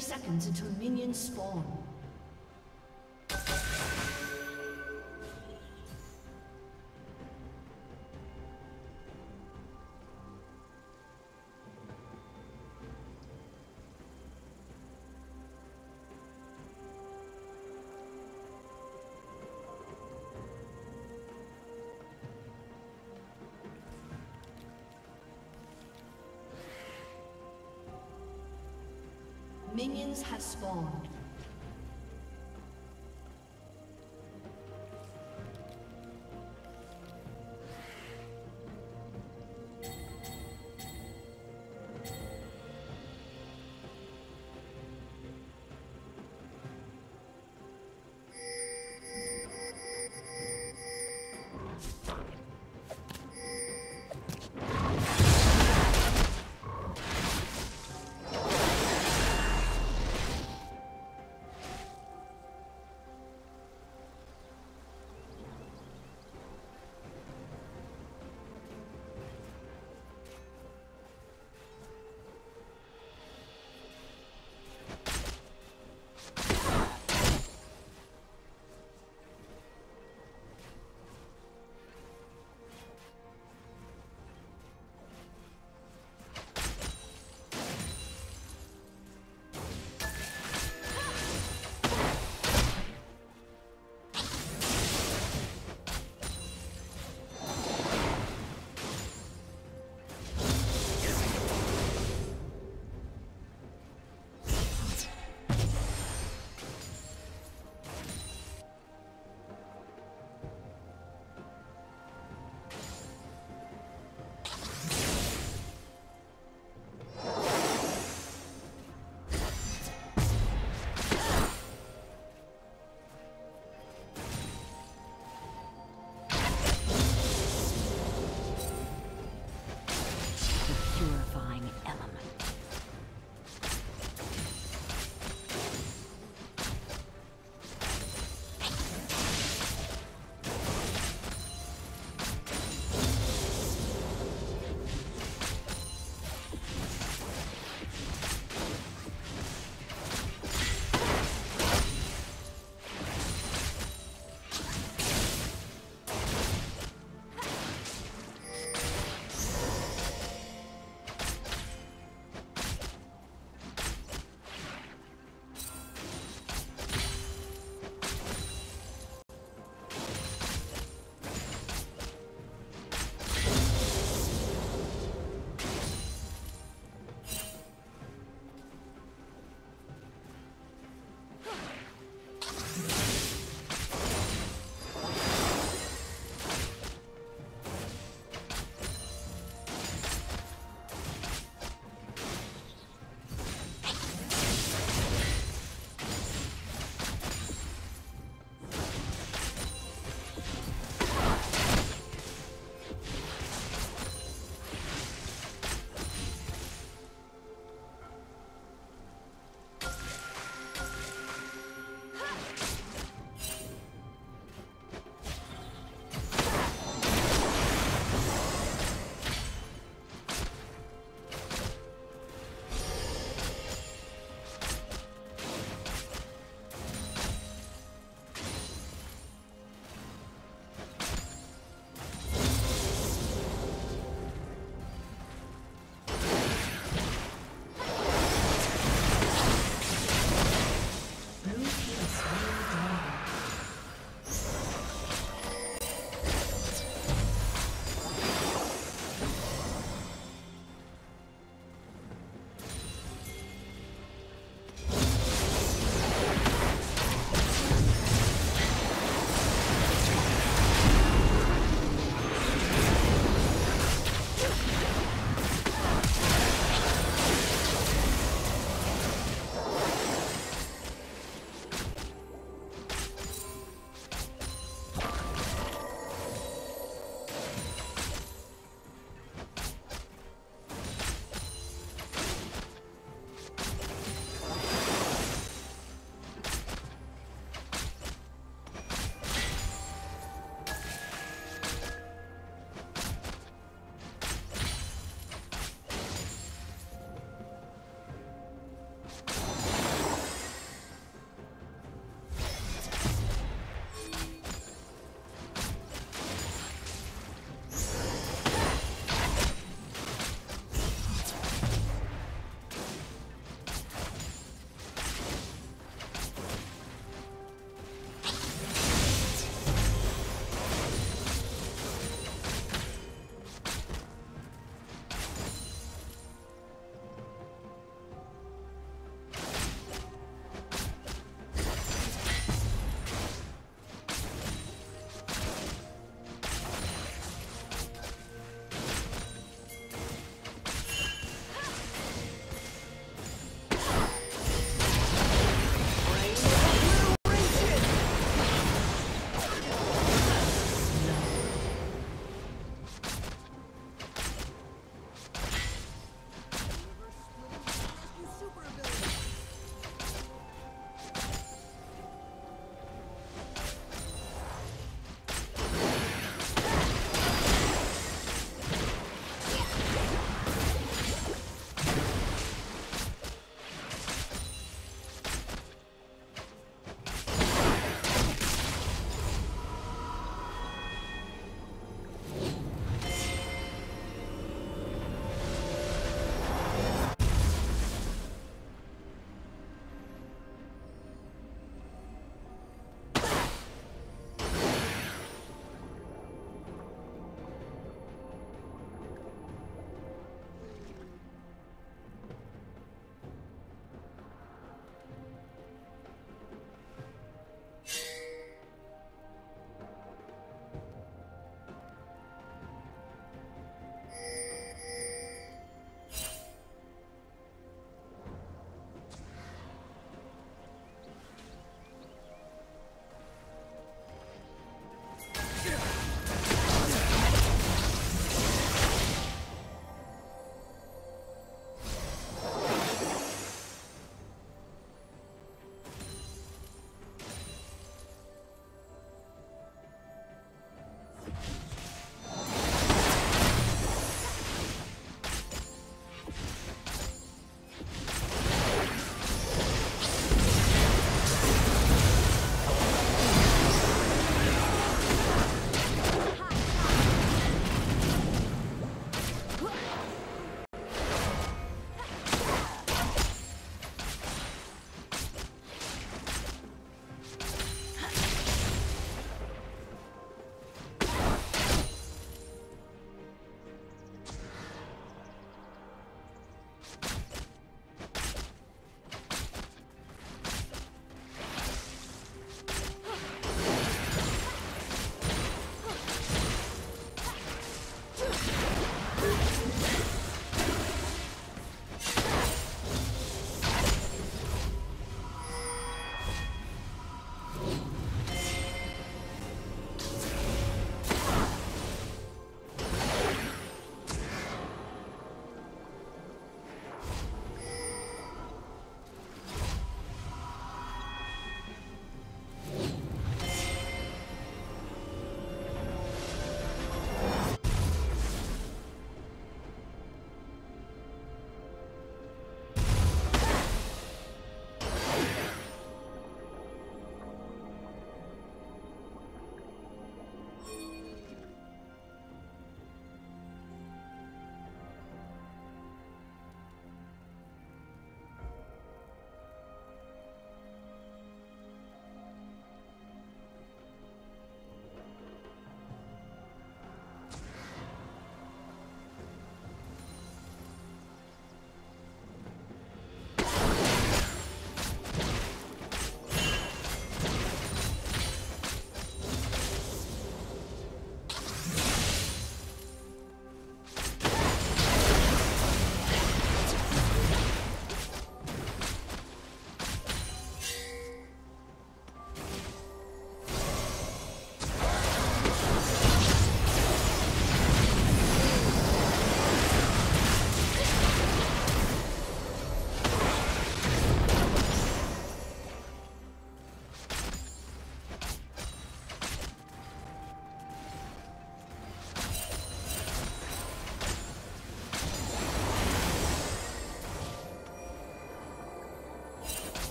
Seconds until minions spawn. Minions have spawned.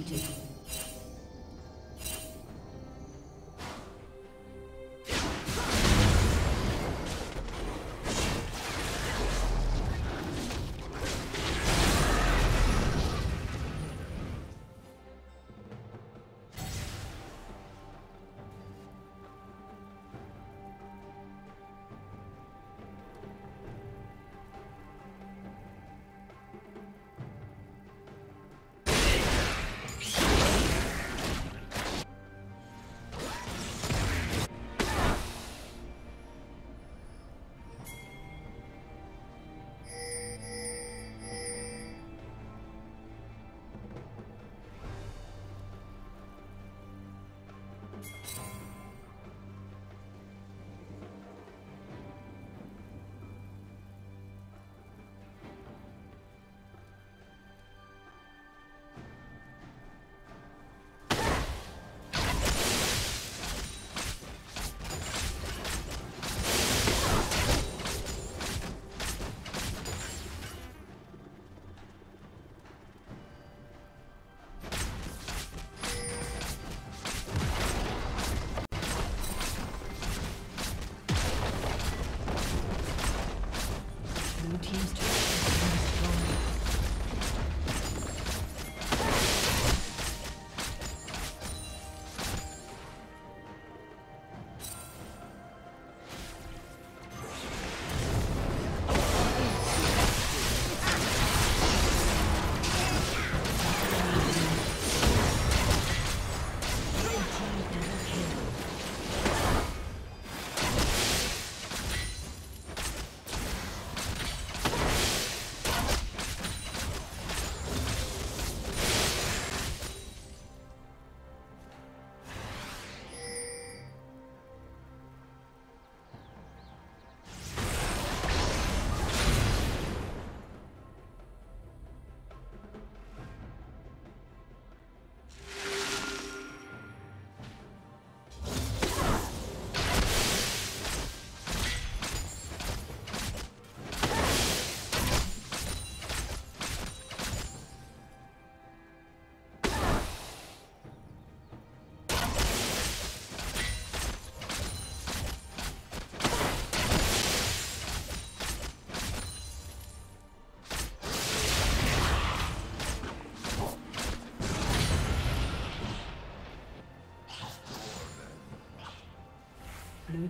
executed. Blue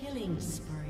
Killing spree.